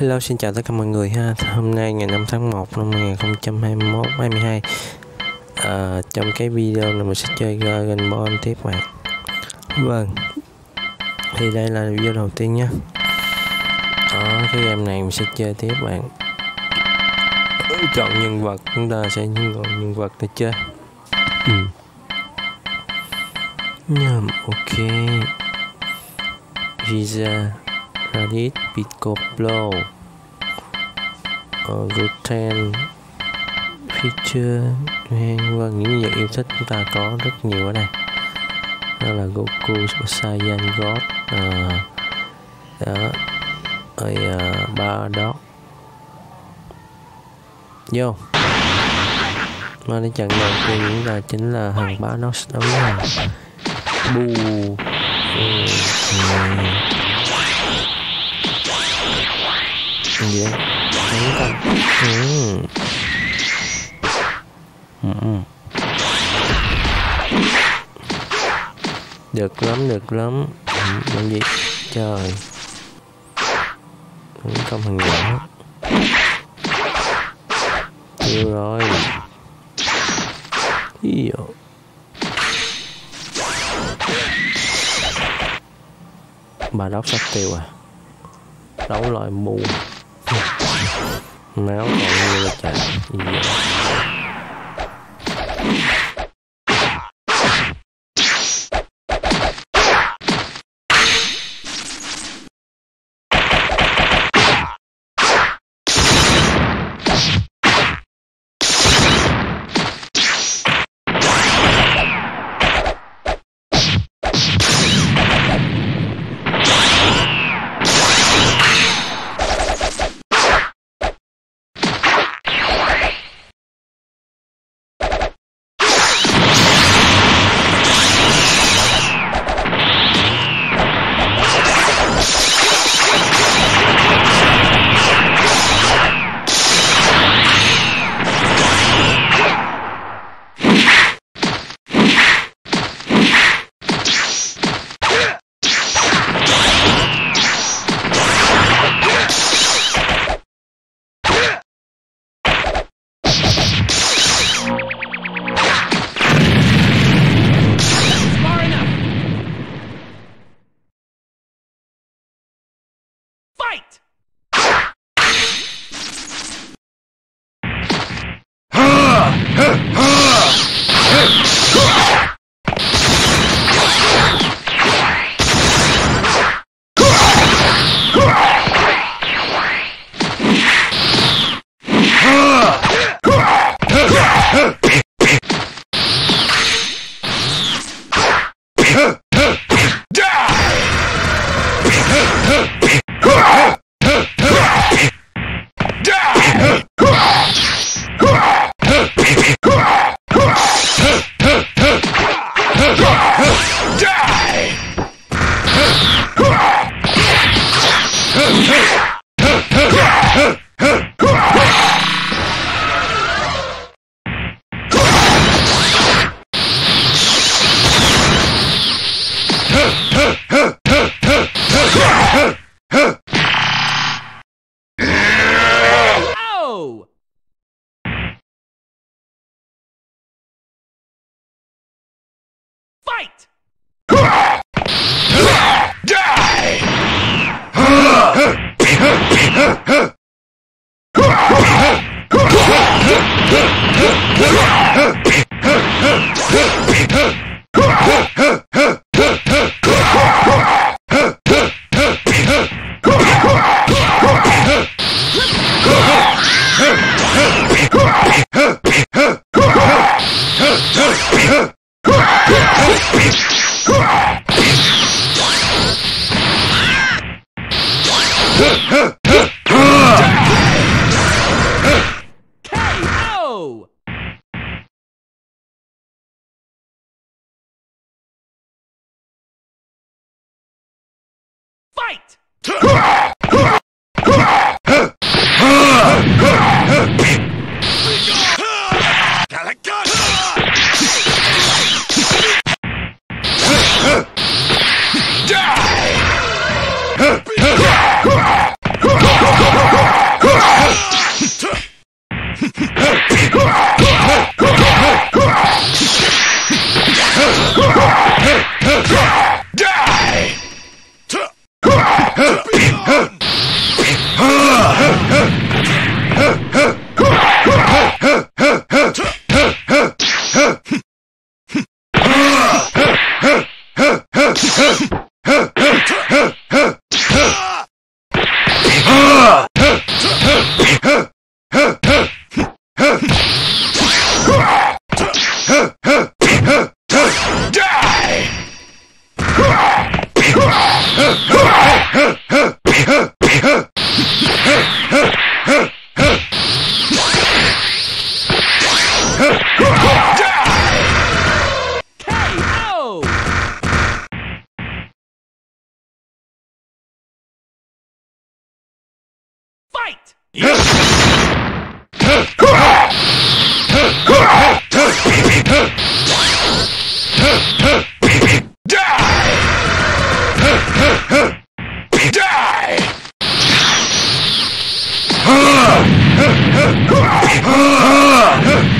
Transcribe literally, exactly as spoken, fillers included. Hello, xin chào tất cả mọi người ha. Hôm nay ngày năm tháng một năm hai nghìn không trăm hai mươi mốt hai mươi hai. À, trong cái video này mình sẽ chơi Dragon Ball tiếp bạn. Vâng, thì đây là video đầu tiên nhé. Đó, cái game này mình sẽ chơi tiếp bạn. Chọn nhân vật, chúng ta sẽ chọn nhân vật để chơi. Ừ. Nhầm, ok. Visa Raditz, Piccolo, uh, Goten, Future, vâng, những dạng yêu thích chúng ta có rất nhiều ở đây. Đó là Goku, Saiyan, God, uh, đó, rồi uh, ba đó. Vô. Mà đến trận đầu tiên chúng ta chính là hàng bá nó đấu hàng. Bu. Ừ. Gì vậy? Thắng con. Ừ. Ừ. Được lắm, được lắm. Làm gì? Trời. Thắng con thằng nhỏ. Tiêu rồi. Ý dồi. Bà đốc sắp tiêu à. Đấu loại mù. Máu còn như là chạy. Die! fight! Die! Die!